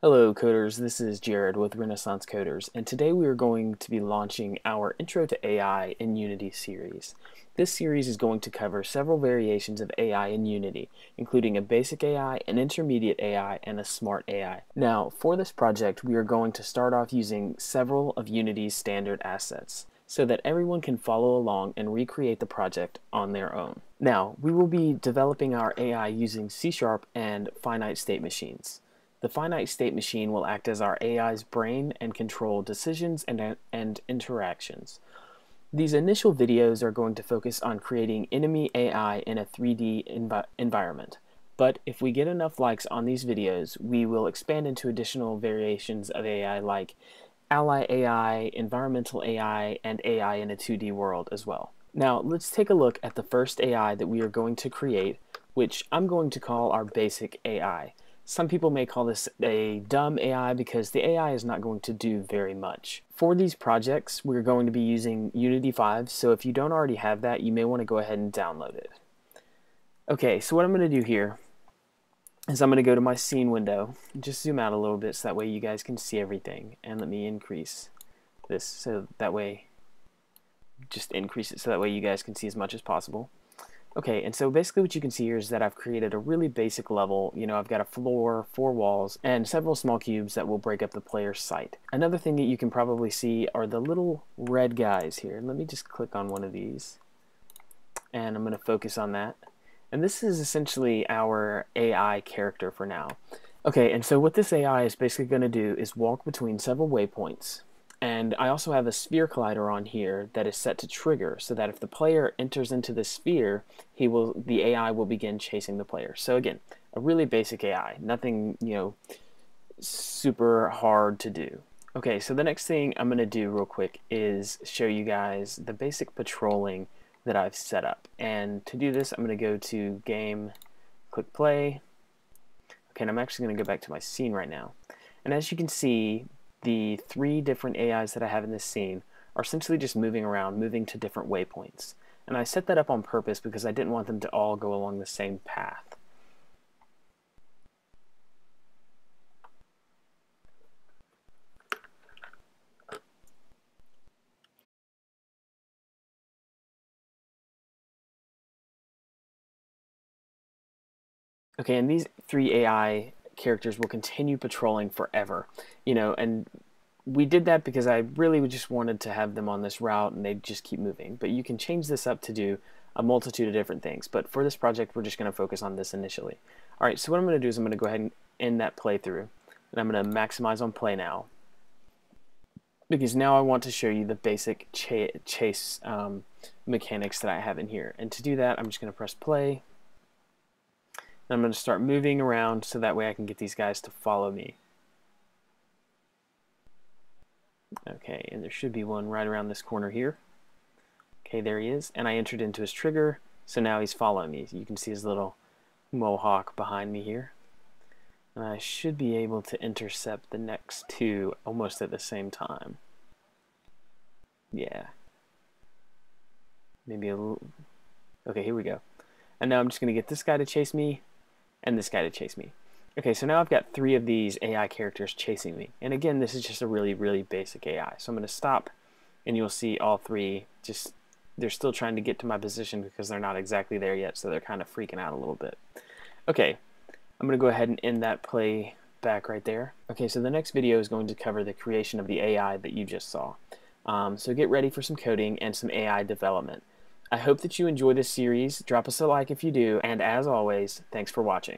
Hello coders, this is Jared with Renaissance Coders, and today we are going to be launching our Intro to AI in Unity series. This series is going to cover several variations of AI in Unity, including a basic AI, an intermediate AI, and a smart AI. Now, for this project, we are going to start off using several of Unity's standard assets, so that everyone can follow along and recreate the project on their own. Now, we will be developing our AI using C# and finite state machines. The finite state machine will act as our AI's brain and control decisions and interactions. These initial videos are going to focus on creating enemy AI in a 3D environment. But if we get enough likes on these videos, we will expand into additional variations of AI like ally AI, environmental AI, and AI in a 2D world as well. Now let's take a look at the first AI that we are going to create, which I'm going to call our basic AI. Some people may call this a dumb AI because the AI is not going to do very much. For these projects, we're going to be using Unity 5, so if you don't already have that, you may want to go ahead and download it. Okay, so what I'm going to do here is I'm going to go to my scene window, just zoom out a little bit so that way you guys can see everything, and let me increase this so that way, just increase it so that way you guys can see as much as possible. Okay, and so basically what you can see here is that I've created a really basic level. You know, I've got a floor, 4 walls, and several small cubes that will break up the player's sight. Another thing that you can probably see are the little red guys here. Let me just click on one of these, and I'm going to focus on that. And this is essentially our AI character for now. Okay, and so what this AI is basically going to do is walk between several waypoints. And I also have a sphere collider on here that is set to trigger so that if the player enters into the sphere, the AI will begin chasing the player. So again, a really basic AI, nothing, you know, super hard to do. Okay, so the next thing I'm going to do real quick is show you guys the basic patrolling that I've set up. And to do this, I'm going to go to game, click play. Okay, and I'm actually going to go back to my scene right now. And as you can see, the 3 different AIs that I have in this scene are essentially just moving around, moving to different waypoints. And I set that up on purpose because I didn't want them to all go along the same path. Okay, and these 3 AI characters will continue patrolling forever, you know, and we did that because I really just wanted to have them on this route and they just keep moving. But you can change this up to do a multitude of different things, but for this project we're just going to focus on this initially. Alright, so what I'm going to do is I'm going to go ahead and end that playthrough, and I'm going to maximize on play now, because now I want to show you the basic chase mechanics that I have in here. And to do that, I'm just going to press play. I'm going to start moving around so that way I can get these guys to follow me. Okay, and there should be one right around this corner here. Okay, there he is, and I entered into his trigger, so now he's following me. You can see his little mohawk behind me here. And I should be able to intercept the next 2 almost at the same time. Yeah. Maybe a little... Okay, here we go. And now I'm just going to get this guy to chase me, and this guy to chase me. Okay, so now I've got 3 of these AI characters chasing me. And again, this is just a really, really basic AI. So I'm going to stop, and you'll see all 3, just, they're still trying to get to my position because they're not exactly there yet, so they're kind of freaking out a little bit. Okay, I'm going to go ahead and end that play back right there. Okay, so the next video is going to cover the creation of the AI that you just saw. So get ready for some coding and some AI development. I hope that you enjoy this series. Drop us a like if you do, and as always, thanks for watching.